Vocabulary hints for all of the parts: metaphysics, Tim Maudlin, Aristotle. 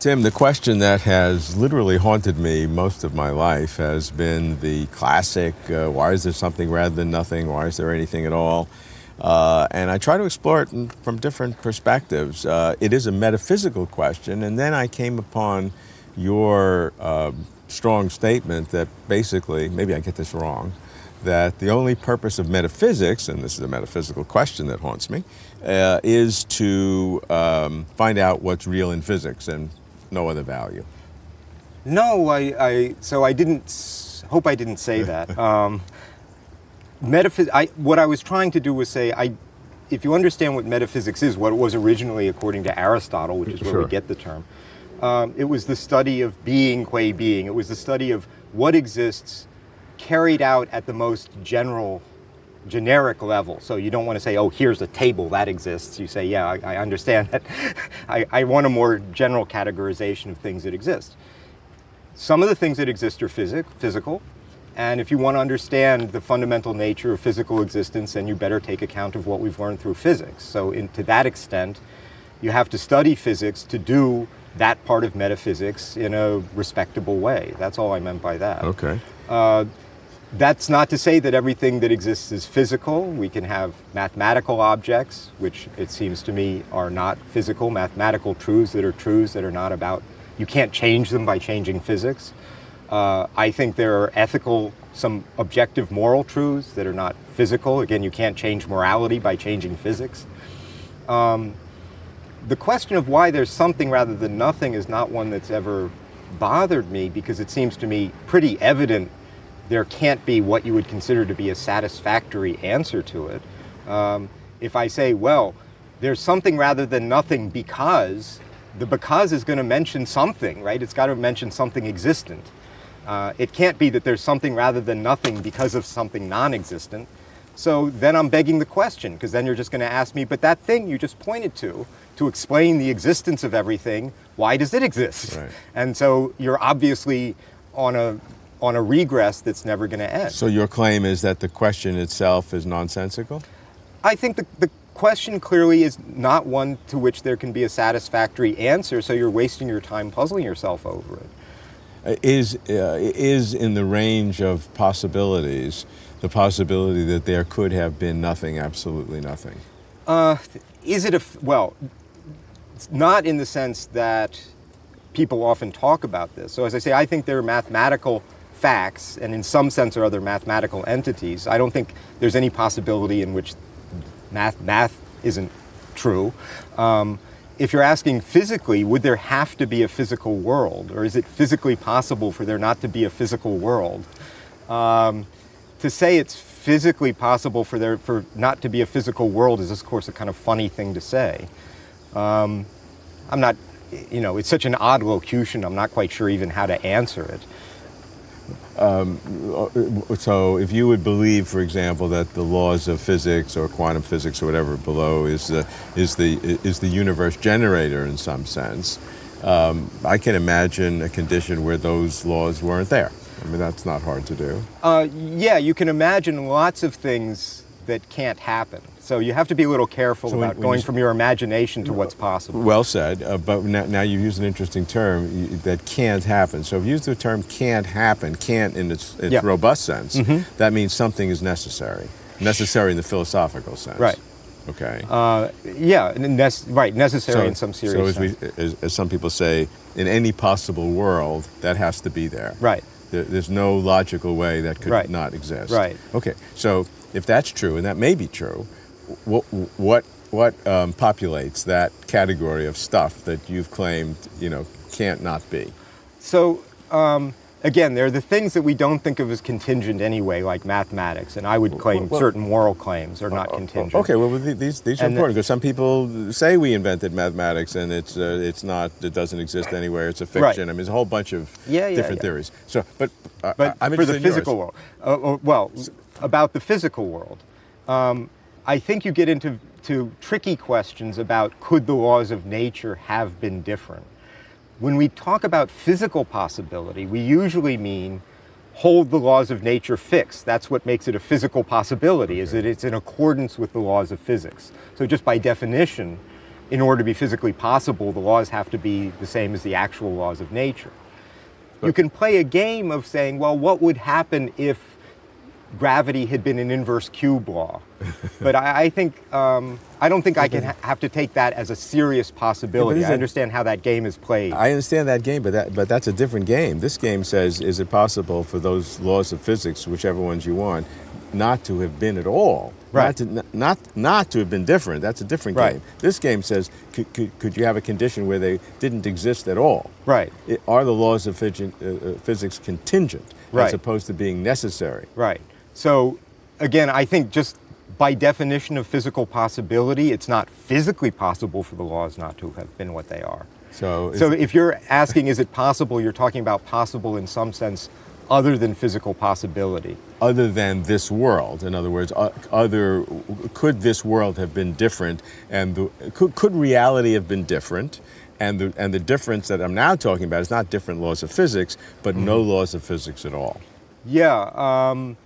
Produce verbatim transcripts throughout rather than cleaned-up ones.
Tim, the question that has literally haunted me most of my life has been the classic, uh, why is there something rather than nothing? Why is there anything at all? Uh, and I try to explore it in, from different perspectives. Uh, it is a metaphysical question, and then I came upon your uh, strong statement that basically, maybe I get this wrong, that the only purpose of metaphysics, and this is a metaphysical question that haunts me, uh, is to um, find out what's real in physics and no other value. No, I, I so I didn't, hope I didn't say that. Um, metaphys I, what I was trying to do was say, I, if you understand what metaphysics is, what it was originally according to Aristotle, which is where sure. we get the term, um, it was the study of being qua being. It was the study of what exists carried out at the most general, generic level. So you don't want to say, oh, here's a table that exists. You say, yeah, I, I understand that. I, I want a more general categorization of things that exist. Some of the things that exist are physic, physical. And if you want to understand the fundamental nature of physical existence, then you better take account of what we've learned through physics. So in, to that extent, you have to study physics to do that part of metaphysics in a respectable way. That's all I meant by that. Okay. Uh, That's not to say that everything that exists is physical. We can have mathematical objects, which it seems to me are not physical, mathematical truths that are truths that are not about, you can't change them by changing physics. Uh, I think there are ethical, some objective moral truths that are not physical. Again, you can't change morality by changing physics. Um, the question of why there's something rather than nothing is not one that's ever bothered me, because it seems to me pretty evident there can't be what you would consider to be a satisfactory answer to it. Um, if I say, well, there's something rather than nothing because, the because is going to mention something, right? It's got to mention something existent. Uh, it can't be that there's something rather than nothing because of something non-existent. So then I'm begging the question, because then you're just going to ask me, but that thing you just pointed to, to explain the existence of everything, why does it exist? Right. And so you're obviously on a on a regress that's never going to end. So your claim is that the question itself is nonsensical? I think the, the question clearly is not one to which there can be a satisfactory answer, so you're wasting your time puzzling yourself over it. Uh, is, uh, is in the range of possibilities the possibility that there could have been nothing, absolutely nothing? Uh, is it a, well, it's not in the sense that people often talk about this. So as I say, I think there are mathematical facts, and in some sense or other mathematical entities. I don't think there's any possibility in which math, math isn't true. Um, if you're asking physically, would there have to be a physical world, or is it physically possible for there not to be a physical world? Um, to say it's physically possible for there for not to be a physical world is, of course, a kind of funny thing to say. Um, I'm not, you know, it's such an odd locution, I'm not quite sure even how to answer it. Um, so if you would believe, for example, that the laws of physics or quantum physics or whatever below is the, is the, is the universe generator in some sense, um, I can imagine a condition where those laws weren't there. I mean, that's not hard to do. Uh, yeah, you can imagine lots of things that can't happen. So you have to be a little careful so about when, when going you, from your imagination to what's possible. Well said, uh, but now, now you've used an interesting term, you, that can't happen. So if you use the term can't happen, can't in its, its yeah. robust sense, mm-hmm. that means something is necessary. Necessary in the philosophical sense. Right. Okay. Uh, yeah, ne right, necessary so, in some serious so as sense. So as, as some people say, in any possible world, that has to be there. Right. There, there's no logical way that could right. not exist. Right. Okay, so if that's true, and that may be true, what what, what um, populates that category of stuff that you've claimed, you know, can't not be? So, um, again, there are the things that we don't think of as contingent anyway, like mathematics, and I would claim well, well, certain moral claims are not uh, contingent. Okay, well, these, these are and important, because some people say we invented mathematics, and it's, uh, it's not, it doesn't exist anywhere, it's a fiction. Right. I mean, there's a whole bunch of yeah, yeah, different yeah. theories. So, but, uh, but I'm for the physical world, uh, or, well, about the physical world, um, I think you get into to tricky questions about could the laws of nature have been different. When we talk about physical possibility, we usually mean hold the laws of nature fixed. That's what makes it a physical possibility, okay. is that it's in accordance with the laws of physics. So just by definition, in order to be physically possible, the laws have to be the same as the actual laws of nature. But you can play a game of saying, well, what would happen if gravity had been an inverse cube law? But I, I think, um, I don't think I can ha have to take that as a serious possibility. Yeah, I understand how that game is played. I understand that game, but, that, but that's a different game. This game says, is it possible for those laws of physics, whichever ones you want, not to have been at all? Right. Not, to, not, not to have been different. That's a different right. game. This game says, could, could, could you have a condition where they didn't exist at all? Right. It, are the laws of phys uh, physics contingent right. as opposed to being necessary? Right. So, again, I think just by definition of physical possibility, it's not physically possible for the laws not to have been what they are. So, so if you're asking, is it possible, you're talking about possible in some sense other than physical possibility. Other than this world, in other words, other, could this world have been different, and the, could, could reality have been different? And the, and the difference that I'm now talking about is not different laws of physics, but mm-hmm. no laws of physics at all. Yeah, um,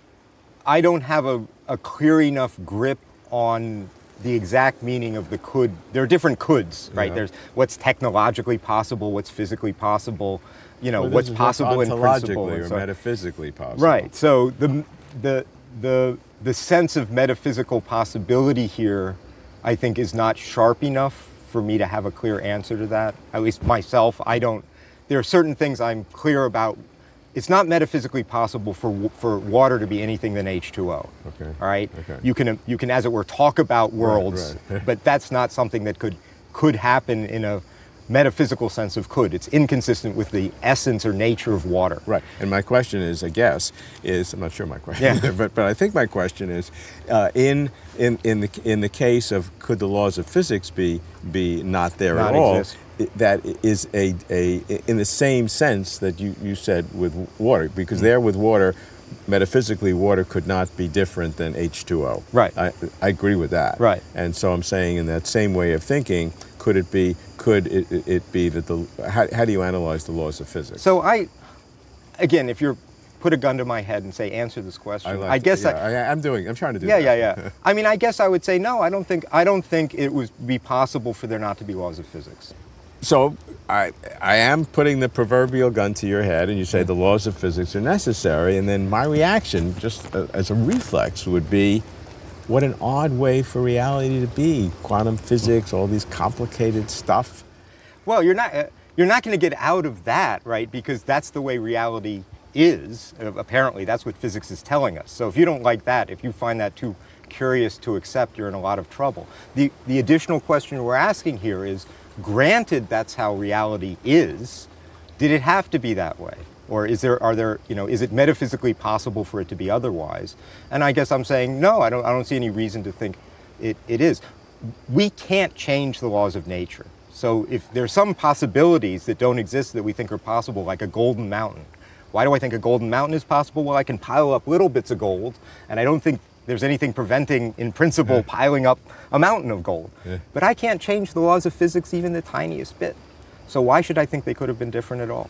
I don't have a, a clear enough grip on the exact meaning of the could. There are different coulds, right? Yeah. There's what's technologically possible, what's physically possible, you know, well, what's possible what's in principle. Or so metaphysically possible. Right, so the, the, the, the sense of metaphysical possibility here, I think, is not sharp enough for me to have a clear answer to that. At least myself, I don't. There are certain things I'm clear about. It's not metaphysically possible for, for water to be anything than H two O, okay. all right? Okay. You can, you can, as it were, talk about worlds, right, right. but that's not something that could, could happen in a metaphysical sense of could. It's inconsistent with the essence or nature of water. Right, and my question is, I guess, is, I'm not sure my question, yeah. either, but, but I think my question is, uh, in, in, in, the, in the case of could the laws of physics be, be not there not at all, exist. That is a, a, in the same sense that you, you said with water, because there with water, metaphysically water could not be different than H two O. Right. I, I agree with that. Right. And so I'm saying in that same way of thinking, could it be, could it, it be that the, how, how do you analyze the laws of physics? So I, again, if you're, put a gun to my head and say, answer this question, I, like I guess yeah, I, I, I'm doing, I'm trying to do yeah, that. Yeah, yeah, yeah. I mean, I guess I would say, no, I don't think, I don't think it would be possible for there not to be laws of physics. So I, I am putting the proverbial gun to your head, and you say the laws of physics are necessary, and then my reaction, just as a reflex, would be, what an odd way for reality to be. Quantum physics, all these complicated stuff. Well, you're not, you're not going to get out of that, right, because that's the way reality is. Apparently, that's what physics is telling us. So if you don't like that, if you find that too curious to accept, you're in a lot of trouble. The, the additional question we're asking here is, granted that's how reality is, did it have to be that way? Or is there, are there, you know, is it metaphysically possible for it to be otherwise? And I guess I'm saying, no, I don't, I don't see any reason to think it, it is. We can't change the laws of nature. So if there's some possibilities that don't exist that we think are possible, like a golden mountain. Why do I think a golden mountain is possible? Well, I can pile up little bits of gold, and I don't think there's anything preventing, in principle, yeah. piling up a mountain of gold. Yeah. But I can't change the laws of physics even the tiniest bit. So why should I think they could have been different at all?